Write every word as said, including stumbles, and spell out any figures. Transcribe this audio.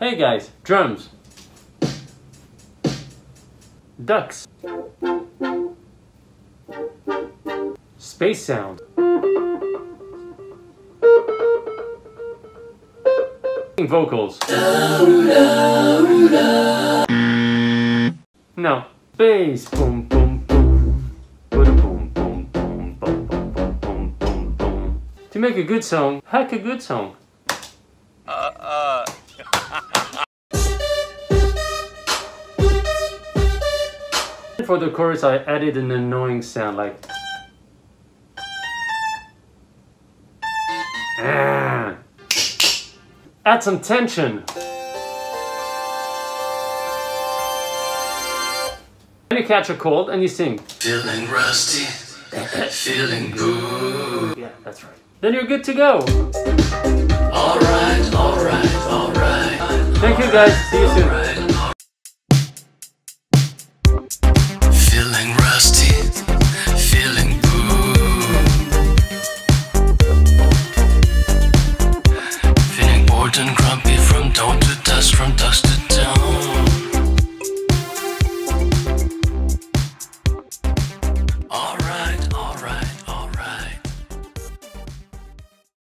Hey guys, drums, ducks, space sound, vocals, no, bass, boom, boom, boom, boom, boom, boom, boom, boom, boom, boom, boom, boom. To make a good song, hack a good song. Uh, uh. For the chorus, I added an annoying sound like ah. Add some tension. Then you catch a cold and you sing. Feeling rusty, feeling good. Yeah, that's right. Then you're good to go. All right, all right, all right. Thank you guys. See you soon. Feeling rusty, feeling good. Feeling bored and grumpy from dawn to dusk, from dusk